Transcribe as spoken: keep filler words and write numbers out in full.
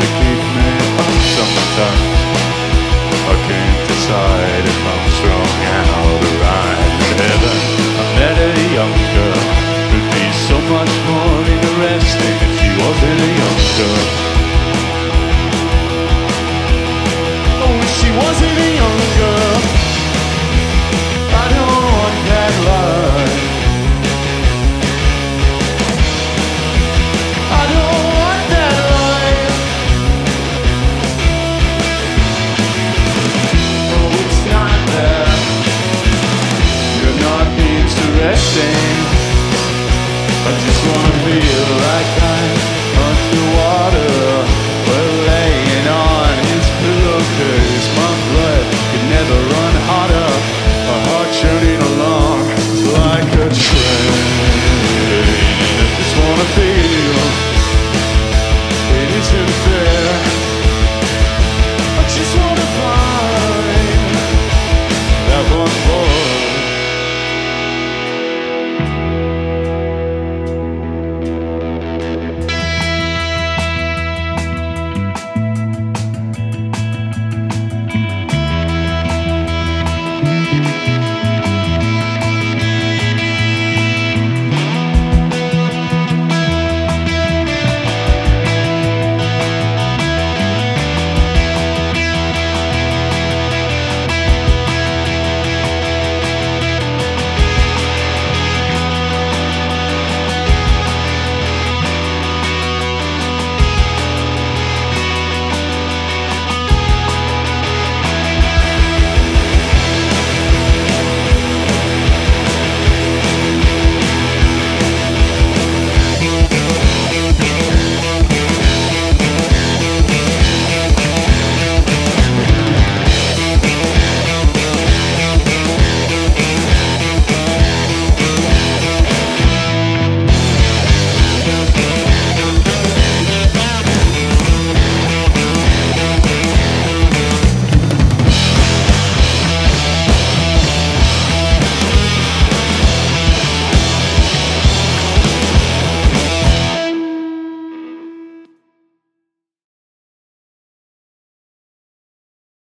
to keep me up sometime. I can't decide if I'm strong and how to ride. In heaven, I met a young girl who'd be so much more interesting if she wasn't a young girl.